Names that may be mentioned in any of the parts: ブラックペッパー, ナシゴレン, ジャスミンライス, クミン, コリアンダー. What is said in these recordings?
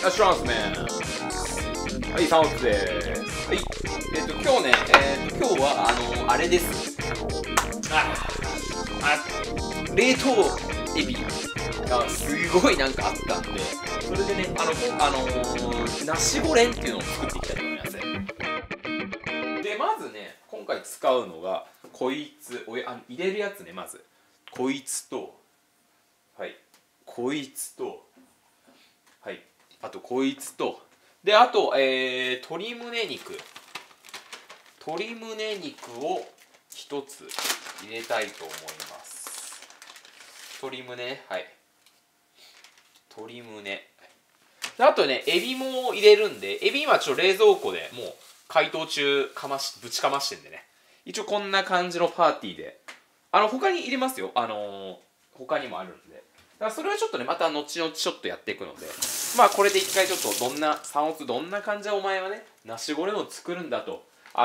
よろしくお願いしますね。はい、サオスです。はい、今日ね、今日は、あれです。冷凍エビがすごいなんかあったんで、それでね、ナシゴレンっていうのを作っていきたいと思います。で、まずね、今回使うのが、こいつ、入れるやつね、まず。こいつと、はい、こいつと、はい、あとこいつと、で、あと、鶏胸肉。鶏胸肉を一つ入れたいと思います。鶏胸、はい。鶏胸。で、あとね、エビも入れるんで、エビ今ちょっと冷蔵庫でもう解凍中ぶちかましてんでね。一応こんな感じのパーティーで。他に入れますよ。他にもあるんで。だからそれはちょっとね、また後々ちょっとやっていくので、まあこれで一回ちょっとサオツどんな感じでお前はね、ナシゴレンを作るんだと、ま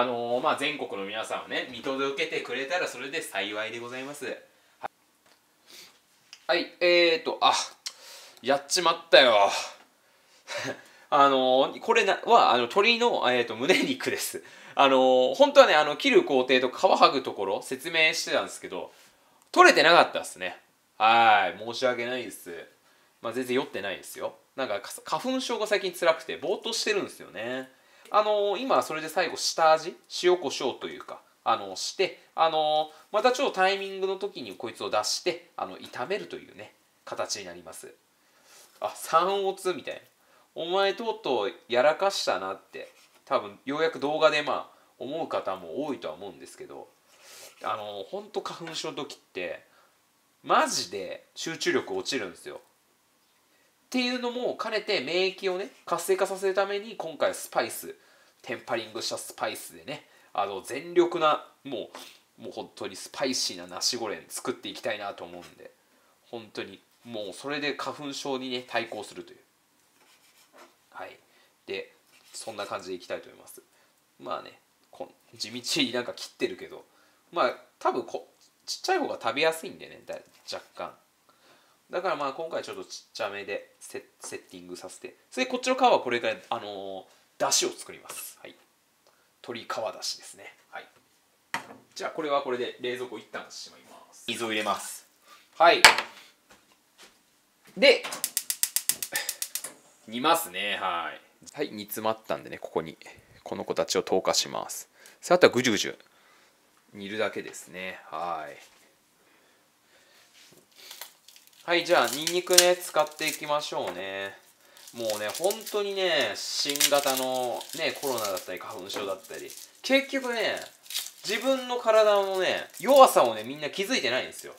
あ全国の皆さんをね、見届けてくれたらそれで幸いでございます。はい、やっちまったよ。これは鶏の、胸肉です。本当はね、切る工程と皮剥ぐところ説明してたんですけど、取れてなかったですね。申し訳ないです。まあ、全然酔ってないですよ。なんか花粉症が最近辛くて、ぼーっとしてるんですよね。今、それで最後、下味、塩コショウというか、して、またちょっとタイミングの時にこいつを出して、炒めるというね、形になります。あ、三オツみたいな。お前とうとうやらかしたなって、多分、ようやく動画でまあ、思う方も多いとは思うんですけど、ほんと花粉症の時って、マジで集中力落ちるんですよ。っていうのも兼ねて免疫をね活性化させるために今回スパイステンパリングしたスパイスでね全力なもう本当にスパイシーなナシゴレン作っていきたいなと思うんで本当にもうそれで花粉症にね対抗するというはいでそんな感じでいきたいと思います。まあね地道になんか切ってるけどまあ多分ちっちゃい方が食べやすいんでね若干だからまあ今回ちょっとちっちゃめでセッティングさせてそれでこっちの皮はこれからだしを作ります。はい鶏皮だしですね。はいじゃあこれはこれで冷蔵庫一旦しまいます。水を入れます。はいで煮ますね。はい煮詰まったんでねここにこの子たちを投下します。さああとはぐじゅぐじゅ煮るだけですね。はいじゃあにんにくね使っていきましょうね。もうね本当にね新型のねコロナだったり花粉症だったり結局ね自分の体のね弱さをねみんな気づいてないんですよ。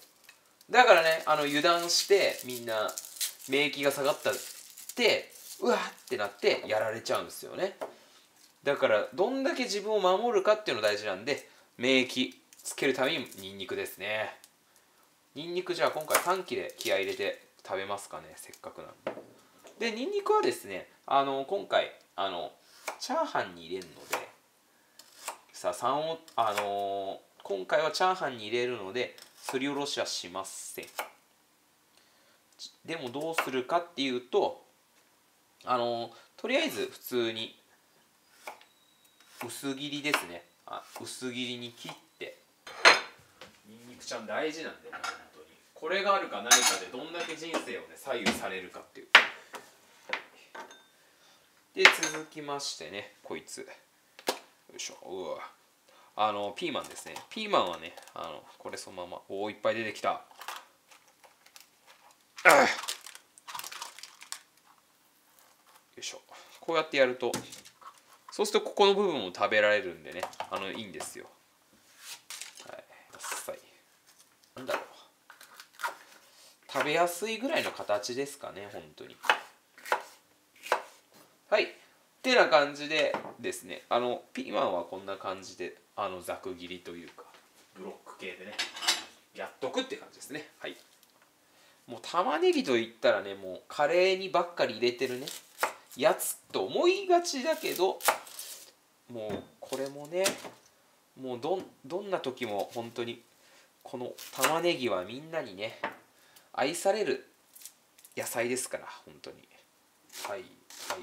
だからね油断してみんな免疫が下がったってうわってなってやられちゃうんですよね。だからどんだけ自分を守るかっていうの大事なんで免疫つけるためにニンニクですね。ニンニクじゃあ今回3切れ気合い入れて食べますかねせっかくなんで。でニンニクはですね今回チャーハンに入れるのでさあ今回はチャーハンに入れるのですりおろしはしません。でもどうするかっていうととりあえず普通に薄切りですね。薄切りに切ってにんにくちゃん大事なんだよね本当にこれがあるかないかでどんだけ人生をね左右されるかっていうで続きましてねこいつよいしょうわピーマンですね。ピーマンはねこれそのままおおいっぱい出てきた。よいしょこうやってやるとそうするとここの部分も食べられるんでねいいんですよ。はいなんだろう食べやすいぐらいの形ですかね本当に。はいってな感じでですねピーマンはこんな感じでざく切りというかブロック系でねやっとくって感じですね。はいもう玉ねぎといったらねもうカレーにばっかり入れてるねやつと思いがちだけどもうこれもねもうどんな時も本当にこの玉ねぎはみんなにね愛される野菜ですから本当にはいはい、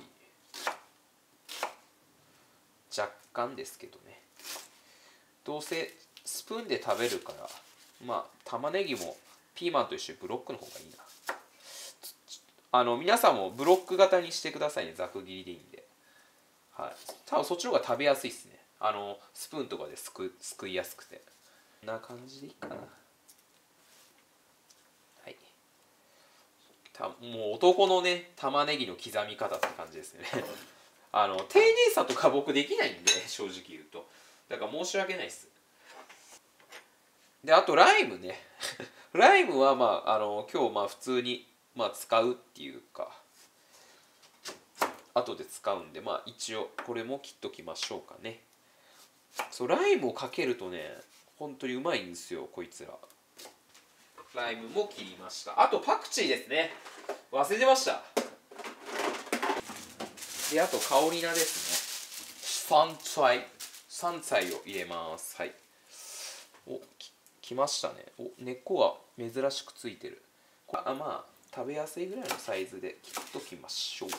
若干ですけどね。どうせスプーンで食べるから、まあ玉ねぎもピーマンと一緒にブロックの方がいいな。皆さんもブロック型にしてくださいね。ざく切りでいいんで、はい、多分そっちの方が食べやすいですね。スプーンとかですくいやすくて。こんな感じでいいかな。はい。もう男のね、玉ねぎの刻み方って感じですね。丁寧さとか僕できないんで、正直言うと。だから申し訳ないです。で、あとライムね。ライムはまあ、今日まあ普通に、まあ、使うっていうか、後で使うんで、まあ一応これも切っときましょうかね。そう、ライムをかけるとね、本当にうまいんですよ、こいつら。ライムも切りました。あとパクチーですね、忘れてました。で、あと香り菜ですね。山菜を入れます。はい、お、きましたね。お、根っこが珍しくついてる。まあ食べやすいぐらいのサイズで切っときましょう。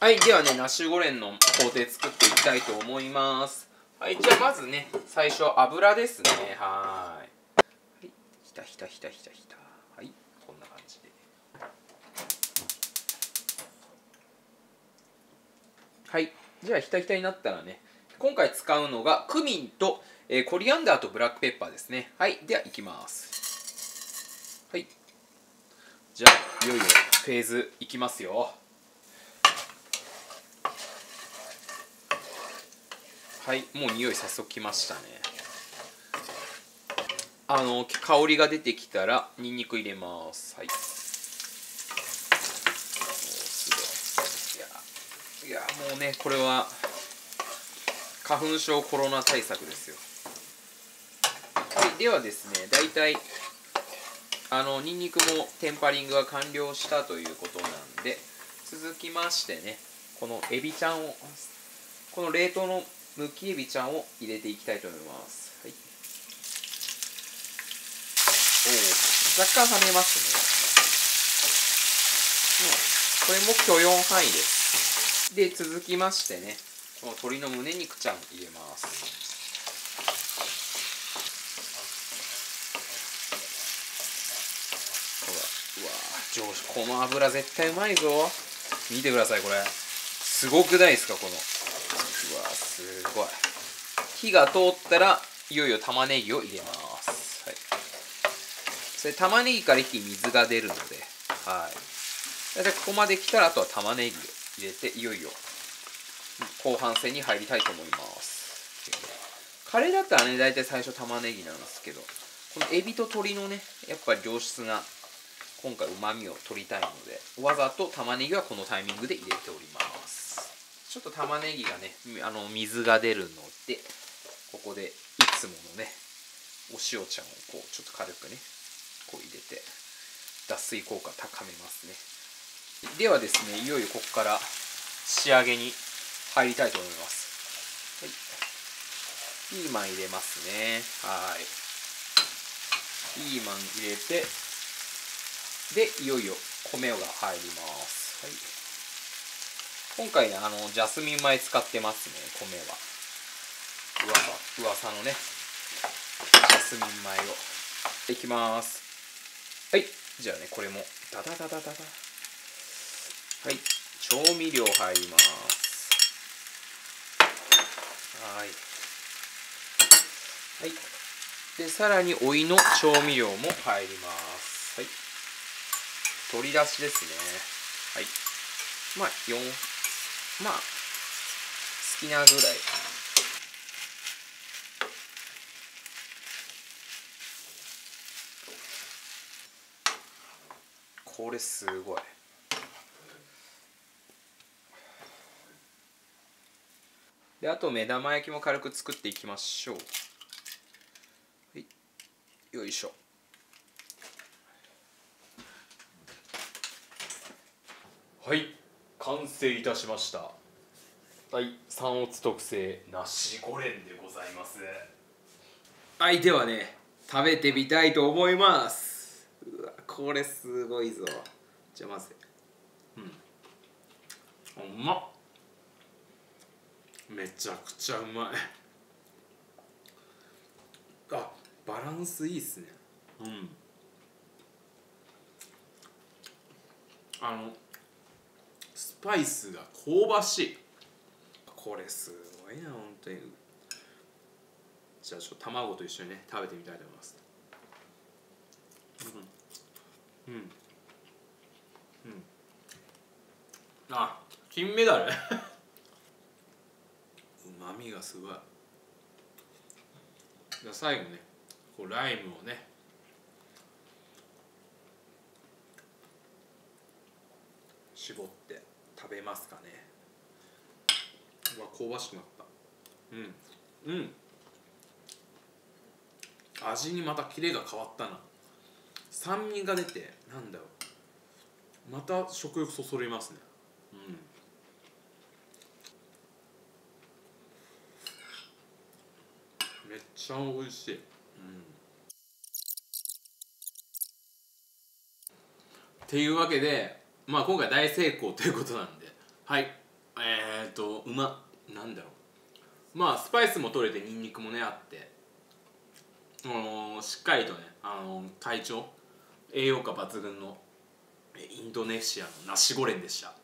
はい、ではね、ナシュゴレンの工程作っていきたいと思います。はい、じゃあまずね、最初油ですね。はーい、はい、ひたひたひたひたひた、はい、こんな感じで。はい、じゃあひたひたになったらね、今回使うのがクミンとコリアンダーとブラックペッパーですね。はい、ではいきます。はい、じゃあいよいよフェーズいきますよ。はい、もう匂い早速きましたね。香りが出てきたらにんにく入れます。はい、いやもうね、これは花粉症コロナ対策ですよ。はい、ではですね、大体にんにくもテンパリングが完了したということなんで、続きましてね、このエビちゃんを、この冷凍のむきエビちゃんを入れていきたいと思います。はい、若干跳ねますね。これも許容範囲です。で、続きましてね、この鶏の胸肉ちゃん入れます。うわ、上手。この油絶対うまいぞ。見てください、これ。すごくないですか、この。うわ、すごい。火が通ったらいよいよ玉ねぎを入れます。はい、それ玉ねぎから一気に水が出るので、はい。大体ここまで来たら、あとは玉ねぎを入れて、いよいよ後半戦に入りたいと思います。カレーだったらね、大体最初玉ねぎなんですけど、このエビと鶏のね、やっぱり良質な今回うまみを取りたいので、わざと玉ねぎはこのタイミングで入れております。ちょっと玉ねぎがね、水が出るので、ここでいつものねお塩ちゃんをこうちょっと軽くね、こう入れて脱水効果高めますね。ではですね、いよいよここから仕上げに入りたいと思います。はい、ピーマン入れますね。はい。ピーマン入れて、で、いよいよ米が入ります。はい、今回ね、ジャスミン米使ってますね、米は。噂のね、ジャスミン米を。いきます。はい、じゃあね、これも、ダダダダダダ。はい、調味料入ります。はい、はい、でさらにおいの調味料も入ります。はい、鶏だしですね。はい、まあ好きなぐらい。これすごい。で、あと目玉焼きも軽く作っていきましょう。はい、よいしょ。はい、完成いたしました。はい、三乙特製ナシゴレンでございます。はい、ではね、食べてみたいと思います。うわ、これすごいぞ。じゃあまずうまっ、めちゃくちゃうまい。あ、バランスいいっすね。スパイスが香ばしい。これすごいな、本当に。じゃあちょっと卵と一緒にね食べてみたいと思います。あ、金メダル。うまみがすごい。じゃあ最後ね、こうライムをね。絞って食べますかね。うわ、香ばしくなった。味にまたキレが変わったな。酸味が出て、なんだろう、また食欲そそりますね。めっちゃ美味しい。っていうわけで、まあ今回大成功ということなんで、はい、うまっ、なんだろう、まあスパイスも取れてニンニクもねあって、しっかりとね、体調栄養価抜群のインドネシアのナシゴレンでした。